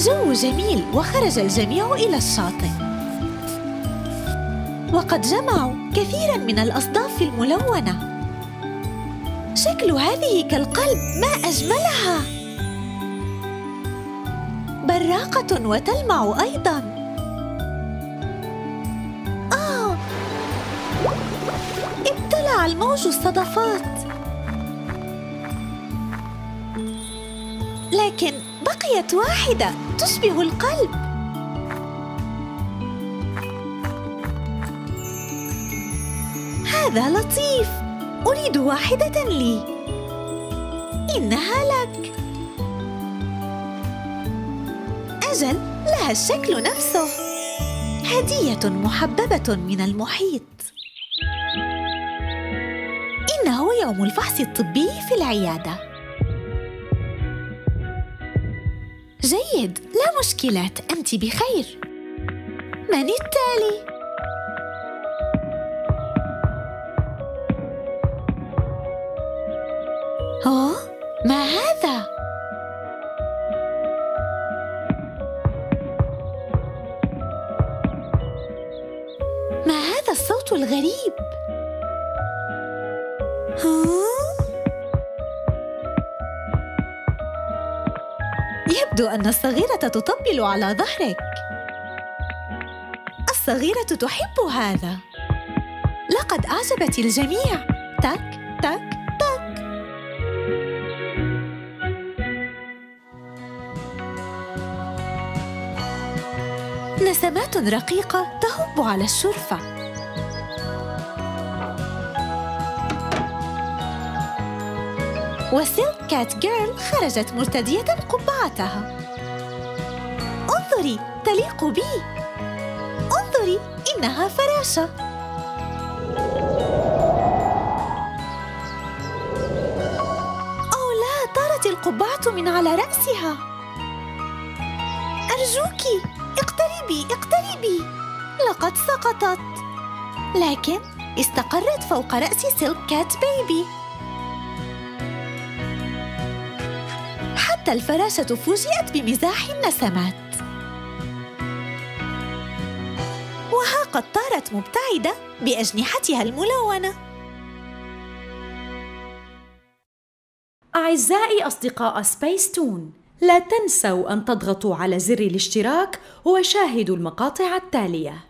الجو جميل وخرج الجميع إلى الشاطئ، وقد جمعوا كثيراً من الأصداف الملونة. شكل هذه كالقلب، ما أجملها! براقة وتلمع أيضاً. ابتلع الموج الصدفات، لكن بقيت واحدة تشبه القلب. هذا لطيف، أريد واحدة لي. إنها لك. أجل، لها الشكل نفسه. هدية محببة من المحيط. إنه يوم الفحص الطبي في العيادة. جيد، لا مشكلات، أنت بخير. من التالي؟ أوه، ما هذا؟ ما هذا الصوت الغريب؟ يبدو أن الصغيرة تطبل على ظهرك. الصغيرة تحب هذا. لقد أعجبت الجميع. تك تك تك. نسمات رقيقة تهب على الشرفة. وسيلك كات جيرل خرجت مرتدية قبعتها. انظري، تليق بي. انظري، إنها فراشة. أو لا، طارت القبعة من على رأسها. أرجوكِ، اقتربي اقتربي. لقد سقطت، لكن استقرت فوق رأس سيلك كات بيبي. حتى الفراشة فوجئت بمزاح النسمات، وها قد طارت مبتعدة بأجنحتها الملونة. أعزائي أصدقاء سبيستون، لا تنسوا أن تضغطوا على زر الاشتراك وشاهدوا المقاطع التالية.